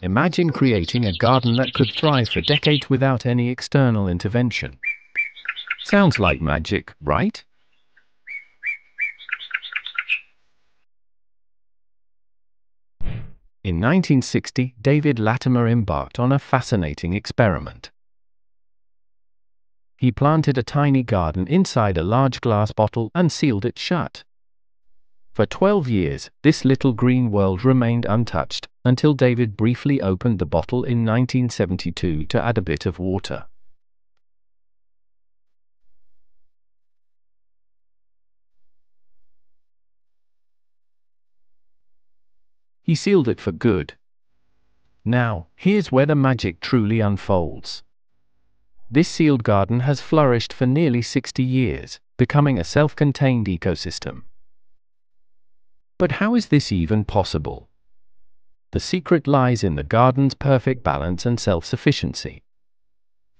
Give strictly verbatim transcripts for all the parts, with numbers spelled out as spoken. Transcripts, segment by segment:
Imagine creating a garden that could thrive for decades without any external intervention. Sounds like magic, right? In nineteen sixty, David Latimer embarked on a fascinating experiment. He planted a tiny garden inside a large glass bottle and sealed it shut. For twelve years, this little green world remained untouched, until David briefly opened the bottle in nineteen seventy-two to add a bit of water. He sealed it for good. Now, here's where the magic truly unfolds. This sealed garden has flourished for nearly sixty years, becoming a self-contained ecosystem. But how is this even possible? The secret lies in the garden's perfect balance and self-sufficiency.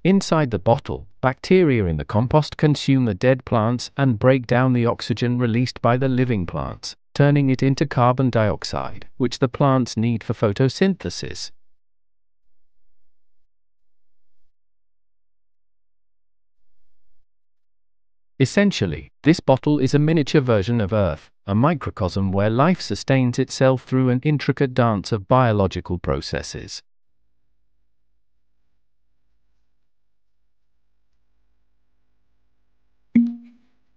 Inside the bottle, bacteria in the compost consume the dead plants and break down the oxygen released by the living plants, turning it into carbon dioxide, which the plants need for photosynthesis. Essentially, this bottle is a miniature version of Earth, a microcosm where life sustains itself through an intricate dance of biological processes.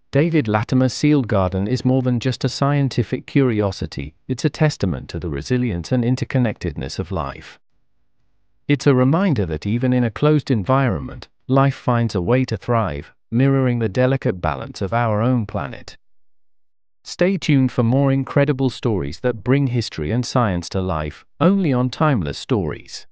David Latimer's sealed garden is more than just a scientific curiosity, it's a testament to the resilience and interconnectedness of life. It's a reminder that even in a closed environment, life finds a way to thrive, mirroring the delicate balance of our own planet. Stay tuned for more incredible stories that bring history and science to life, only on Timeless Stories.